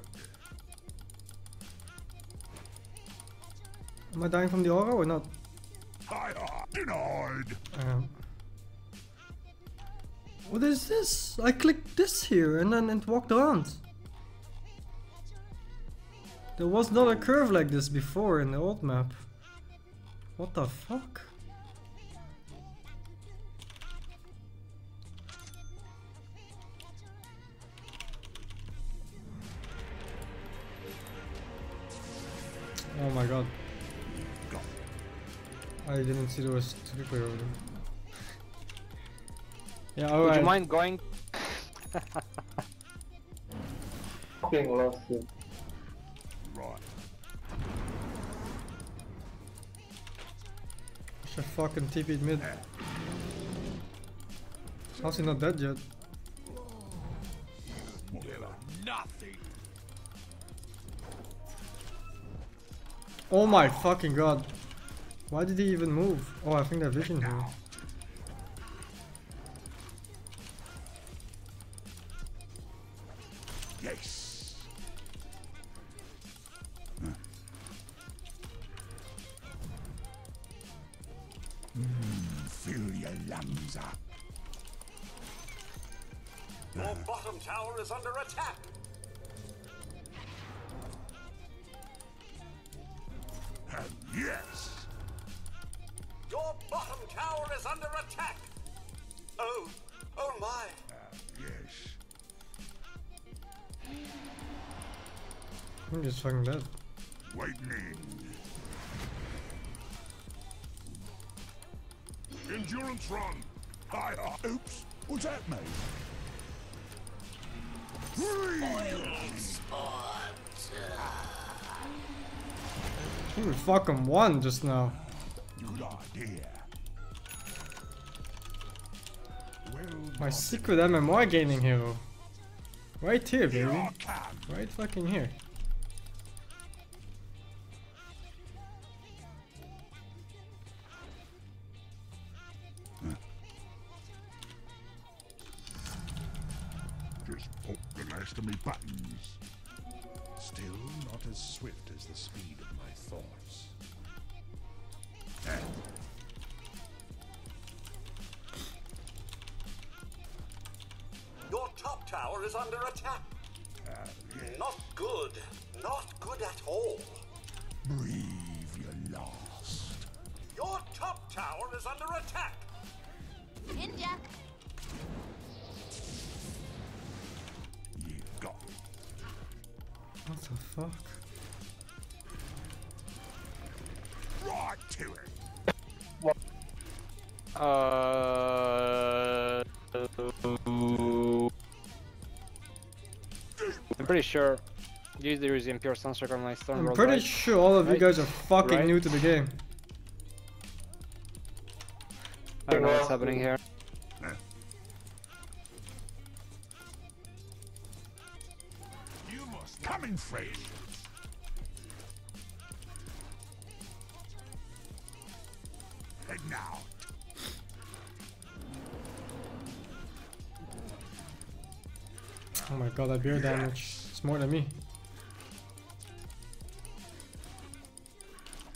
Am I dying from the aura or not? Denied. Um, what is this? I clicked this here and then it walked around. There was not a curve like this before in the old map. What the fuck? Oh my god. I didn't see there was two people over there. Yeah, alright. Would you mind going? Fucking lost it. Right. I fucking T P'd mid. How's he not dead yet? Nothing. Oh my fucking god. Why did he even move? Oh, I think that vision here. Yes. Huh. Mm, fill your lungs up. Your uh. bottom tower is under attack. And yes. Your bottom tower is under attack! Oh, oh my! Uh, yes. I'm just fucking dead. Lightning! Endurance run! Hi, uh, oops! What's that, mate? He was fucking one just now. Good idea. Well, my secret M M R gaming hero. Right here, baby. Right fucking here. Huh. Just pop the last of me buttons. Still not as swift as the speed of my thoughts. Your top tower is under attack. Uh, yes. Not good. Not good at all. Breathe your last. Your top tower is under attack. Ninja. You got it. What the fuck? Right to it. Uh, I'm pretty sure use the using pure sensor on my storm. I'm pretty right. sure all of right. you guys are fucking right. new to the game. I don't know what's happening here. Yeah. You must come in fresh. And now. Oh my god, that beard damage. It's more than me.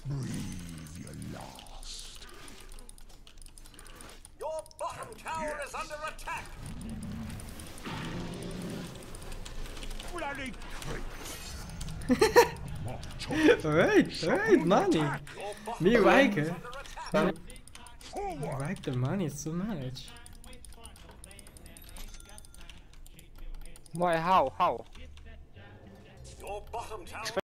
Breathe your last. Your bottom tower yes. is under attack. Bloody creep. Alright, alright, money. Me like it. I like the money so much. Why? How? How? Your bottom tower.